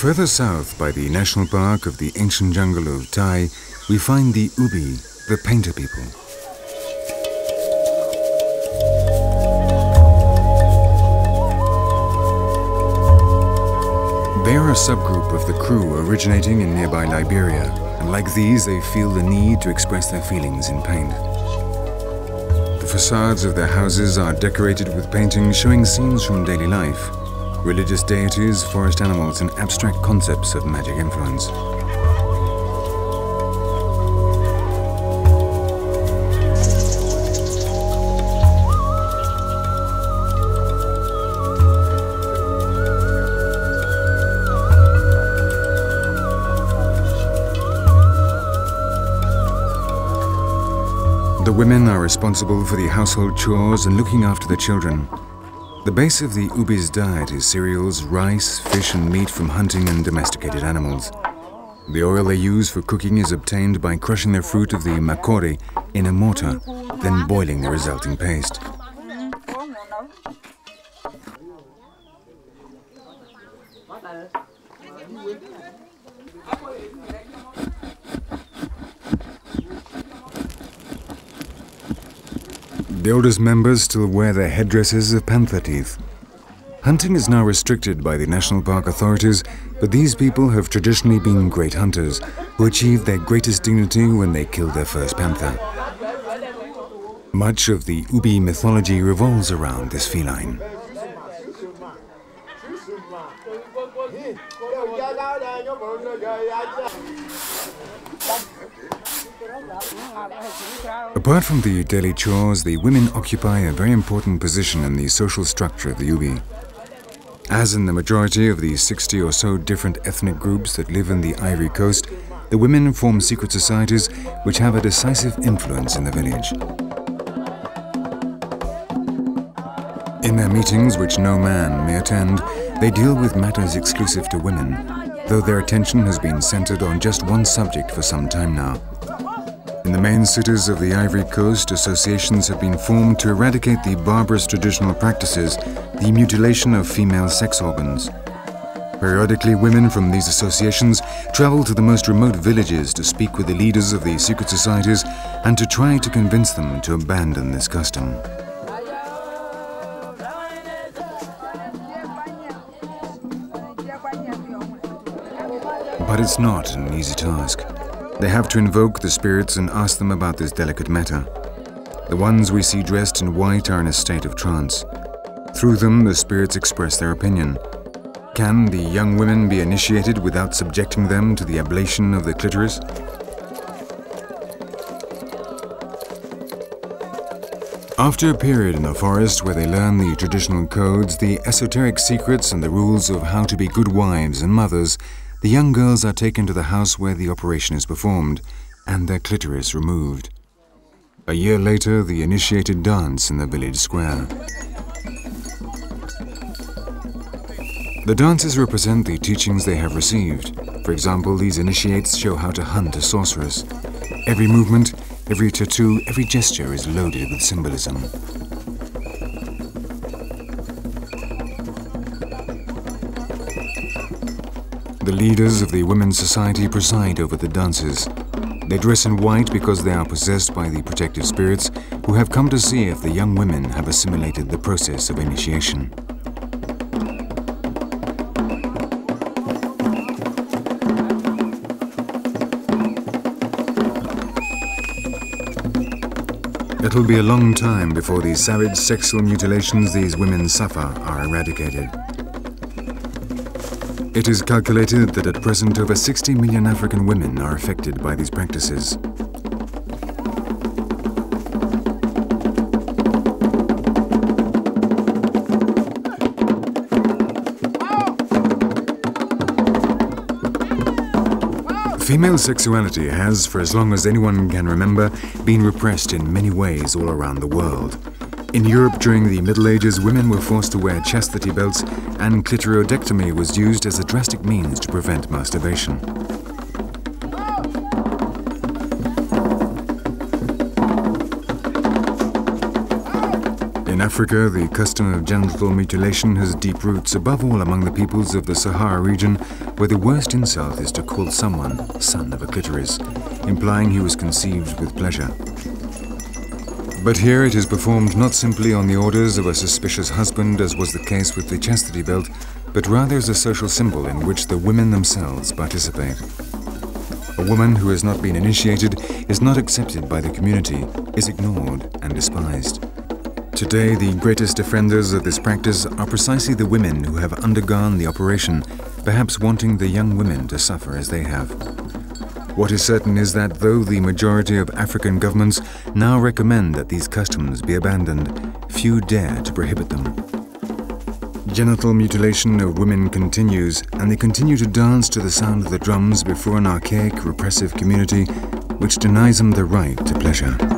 Further south by the national park of the ancient jungle of Tai, we find the Ubi, the painter people. They're a subgroup of the Kru originating in nearby Liberia, and like these, they feel the need to express their feelings in paint. The facades of their houses are decorated with paintings showing scenes from daily life, religious deities, forest animals, and abstract concepts of magic influence. The women are responsible for the household chores and looking after the children. The base of the Ubi's diet is cereals, rice, fish and meat from hunting and domesticated animals. The oil they use for cooking is obtained by crushing the fruit of the makori in a mortar, then boiling the resulting paste. The oldest members still wear their headdresses of panther teeth. Hunting is now restricted by the national park authorities, but these people have traditionally been great hunters, who achieved their greatest dignity when they killed their first panther. Much of the Ubi mythology revolves around this feline. Apart from the daily chores, the women occupy a very important position in the social structure of the Ubi. As in the majority of the 60 or so different ethnic groups that live in the Ivory Coast, the women form secret societies which have a decisive influence in the village. In their meetings, which no man may attend, they deal with matters exclusive to women, though their attention has been centered on just one subject for some time now. In the main cities of the Ivory Coast, associations have been formed to eradicate the barbarous traditional practices, the mutilation of female sex organs. Periodically, women from these associations travel to the most remote villages to speak with the leaders of the secret societies and to try to convince them to abandon this custom. But it's not an easy task. They have to invoke the spirits and ask them about this delicate matter. The ones we see dressed in white are in a state of trance. Through them, the spirits express their opinion. Can the young women be initiated without subjecting them to the ablation of the clitoris? After a period in the forest where they learn the traditional codes, the esoteric secrets and the rules of how to be good wives and mothers, the young girls are taken to the house where the operation is performed and their clitoris removed. A year later, the initiated dance in the village square. The dances represent the teachings they have received. For example, these initiates show how to hunt a sorceress. Every movement, every tattoo, every gesture is loaded with symbolism. The leaders of the Women's Society preside over the dances. They dress in white because they are possessed by the protective spirits who have come to see if the young women have assimilated the process of initiation. It'll be a long time before the savage sexual mutilations these women suffer are eradicated. It is calculated that at present over 60 million African women are affected by these practices. Female sexuality has, for as long as anyone can remember, been repressed in many ways all around the world. In Europe during the Middle Ages, women were forced to wear chastity belts, and clitoridectomy was used as a drastic means to prevent masturbation. In In Africa, the custom of genital mutilation has deep roots, above all among the peoples of the Sahara region, where the worst insult is to call someone son of a clitoris, implying he was conceived with pleasure. But here it is performed not simply on the orders of a suspicious husband, as was the case with the chastity belt, but rather as a social symbol in which the women themselves participate. A woman who has not been initiated, is not accepted by the community, is ignored and despised. Today, the greatest offenders of this practice are precisely the women who have undergone the operation, perhaps wanting the young women to suffer as they have. What is certain is that though the majority of African governments now recommend that these customs be abandoned, few dare to prohibit them. Genital mutilation of women continues, and they continue to dance to the sound of the drums before an archaic, repressive community which denies them the right to pleasure.